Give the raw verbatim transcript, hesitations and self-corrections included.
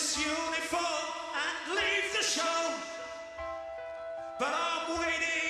this uniform and leave the show, but I'm waiting.